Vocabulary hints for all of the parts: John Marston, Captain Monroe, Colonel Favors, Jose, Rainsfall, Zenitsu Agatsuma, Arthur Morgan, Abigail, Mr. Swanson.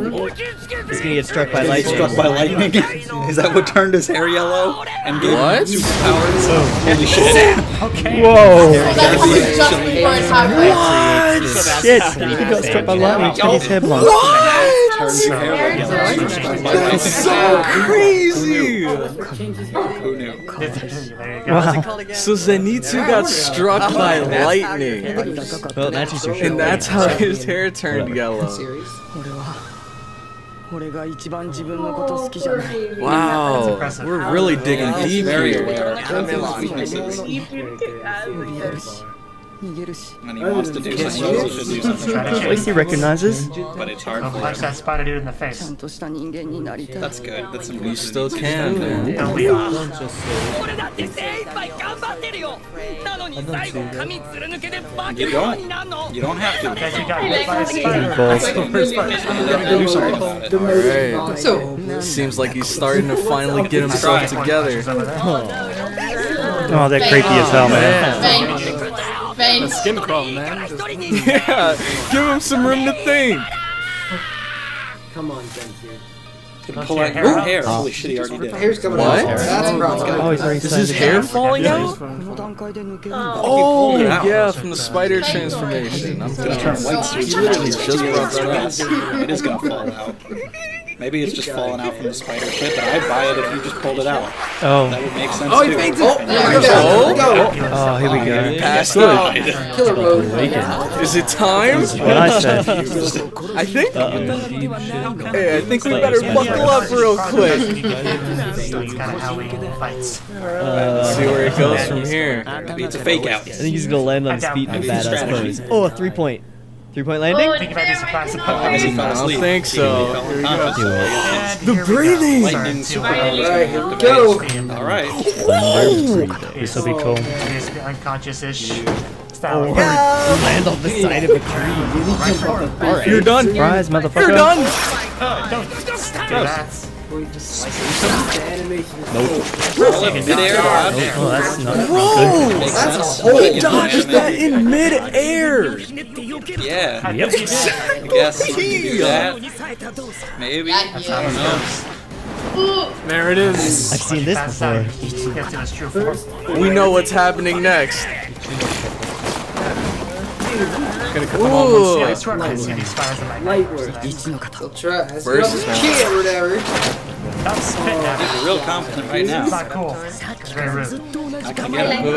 He's gonna get struck by lightning. Struck by lightning. Is that what turned his hair yellow and gave him new powers? Holy shit! Okay. Whoa! What? Shit! He got struck by lightning. Turned his hair blonde. What? Turns your hair yellow. That's so crazy! Who knew? Wow. So Zenitsu got struck by lightning, and that's how his hair turned yellow. Wow, we're really digging deep here. And he wants to do something. At least he recognizes. But it's hard. That spider dude in the face. That's good. That's some. You still can, man. You don't have to. Right. So seems like he's starting to finally get himself together. Oh, that creepy as hell, man. The skin problem, man. Yeah, give him some room to think. Come on, Zenitsu. Pull out your hair. Holy shit, he already did. Hair's coming out. That's a problem. Oh, is his hair falling out? Oh, yeah, from the spider transformation. I'm gonna turn white. He literally just brought that up. It is gonna fall out. Maybe it's just falling out from the spider shit, but I'd buy it if you just pulled it out. Oh. That would make sense. Oh, he faints it! Oh, here we go. Passed out. Killer mode. Is it time? That's what I said. I think. Hey, I think we better buckle up real quick. Let's see where it goes from here. Maybe it's a fake out. I think he's gonna land on his feet in a badass pose. Oh, a 3-point. 3-point landing? Oh, I don't think so. The breathing! Go! Alright. This will be cool. Unconscious-ish. Oh, land on the side of a tree. You're done! Surprise, motherfucker! You're done! Don't. Nope. Bro, that's a whole dodge that in mid-air. Yeah. Yep. Exactly. I guess you can do that. Maybe. That's how it goes. There it is. I've seen this before. We know what's happening next. Gonna cut them all one slice. Burst is now. Or whatever. That's a real compliment right now. It's not cool. It's very rude. I can get it.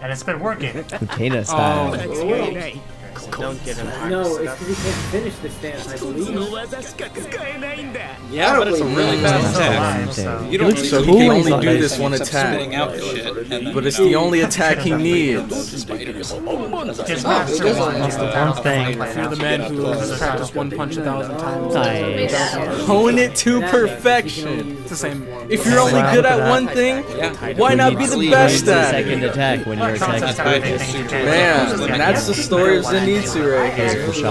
And it's been working. Potato style. Oh. Don't give him hard. No, it's because he can't finish this dance, I believe. Yeah, but it's a really fast attack. So. You don't so cool. He can only do this one attack. But it's the only attack he needs. One thing. If you're the man who has practiced one punch 1,000 times. Hone it to perfection. It's the same. If you're only good at one thing, why not be the best at it? Second attack when you're attacking. Man, that's the story of Zenitsu. Right here. So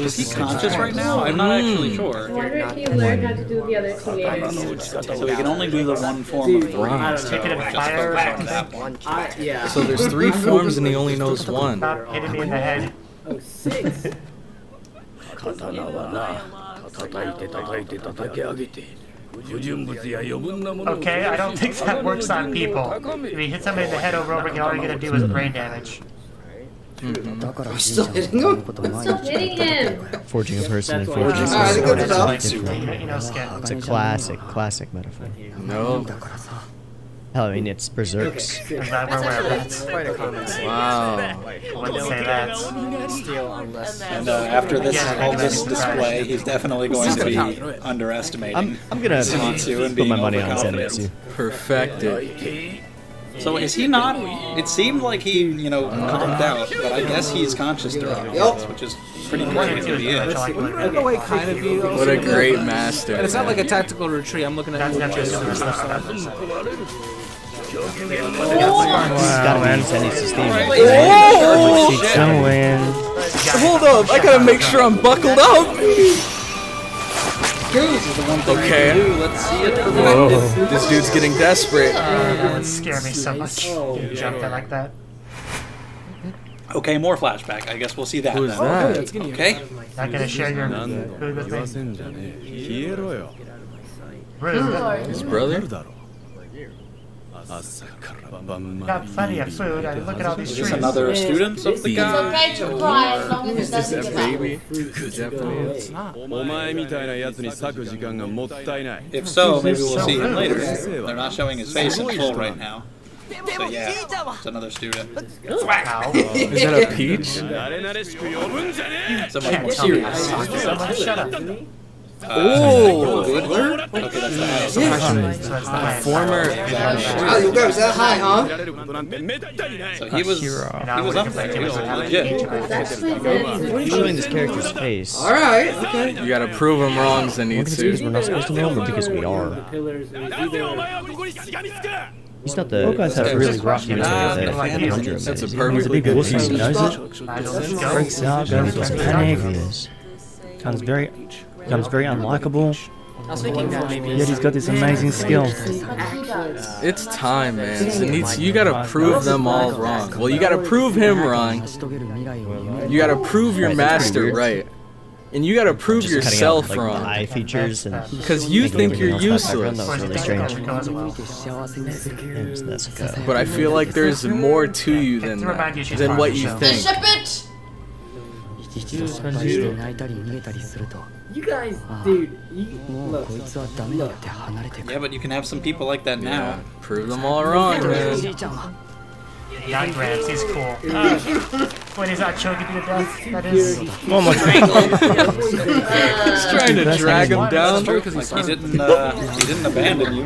is he conscious right now? I'm not actually sure. I wonder if he learned how to do the other two. So he can only do the one form of throwing. So there's 3 forms and he only knows one. Hit me in the head. Oh, 6. Okay, I don't think that works on people. If you hit somebody in the head over and over again, all you're gonna do is brain damage. I'm still hitting him. Forging a person and forging a sword. It's a classic metaphor. No. I mean, it's berserks. Wow. And after this, all this display, he's definitely going to be underestimating. I'm gonna put my money on Zenitsu. Perfected. So is he not? It seemed like he, calmed out, but I guess he's conscious throughout this, which is pretty great. What a great master. And it's not like a tactical retreat. I'm looking at that. Wow, man. Hold up, I gotta make sure I'm buckled up. Okay. Let's see it. Whoa. This dude's getting desperate. That would scare me so much. Jump in like that. Okay, more flashback. I guess we'll see that. Who's that? That's gonna okay. Not gonna share your food with me. His brother? Got plenty of food. I look at all these trees. Another student of the guy. It's okay to cry as long as it doesn't get out. If so, maybe we'll see him later. They're not showing his face in full right now. So yeah, it's another student. Wow. Is that a peach? It's a much more serious. Shut up. Oh, Woodward? Okay, that's the house. Former... Oh, you guys that high, huh? So he was up there. He was legit. What are you showing this character's face? Alright, okay. You gotta prove him wrong, Zenitsu. We're not supposed to know him because we are. He's not the guys have really rough music. That's a perfect big wussy. He knows it. Freaks out, goes panic. Becomes very unlikable. Yet he's got this amazing skill. It's time, man. Zenitsu, you gotta prove them all wrong. Well, you gotta prove him wrong. You gotta prove your master right. And you gotta prove yourself wrong. Eye features, because you think you're useless. But I feel like there's more to you than what you think. You guys, dude. Yeah, but you can have some people like that now. Prove them all wrong, man. Not Grabs, he's cool. When he's not choking you to death, that is... Oh my god. He's trying to drag him down. Like, he didn't abandon you.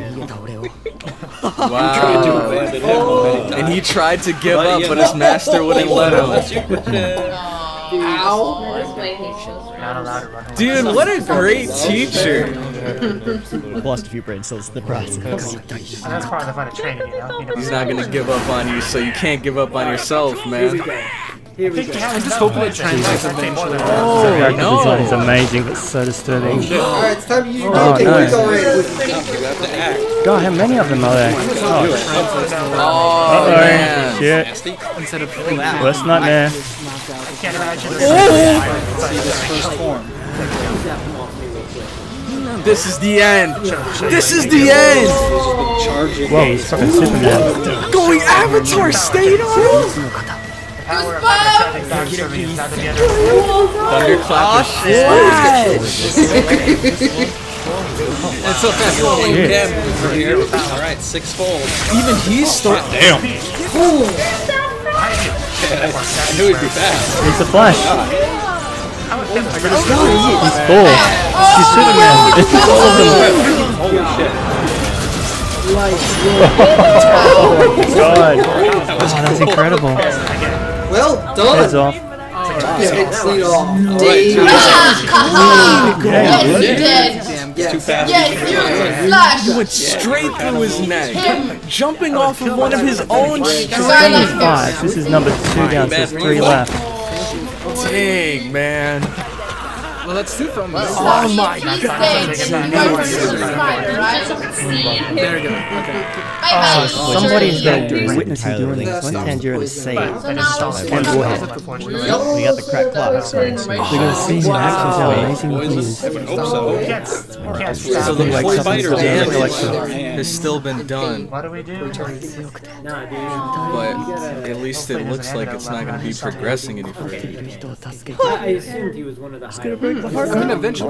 Wow. To abandon him. And he tried to give up, but his master wouldn't let him. Ow. Dude, what a great teacher. Lost a few brain cells in the process. That's part of the fun of training, you know? He's not gonna give up on you, so you can't give up on yourself, man. I just hope that translates eventually. Oh, no! The design is amazing, but so disturbing. Alright, it's time you go. God, how many of them are there? Oh, man. Shit. Worst nightmare. I can't imagine. This is the end. This is the end. Whoa, he's fucking Superman. Going Avatar State on him? Thunderclap. And so fast. Alright, 6 folds. Even he's starting. Damn. I knew he'd be fast. It's a flash. He's full. He's Superman. This is all of them. Holy shit. Oh my god. Oh, that's incredible. Well done. Heads off. You went straight through his neck, jumping off of one of his own strings. This is number 2 down, so 3 left. Dang, man. Well, that's too fun. Oh my god. There you go. Okay. So somebody's been witnessing doing this. One time you're in a save. One warhead. We got the crack clock. They're gonna see some actions out. Amazing movies. So the damage has still been done. But at least it looks like it's not gonna be progressing any further. I assumed he was one of the higher. It's gonna break the heart.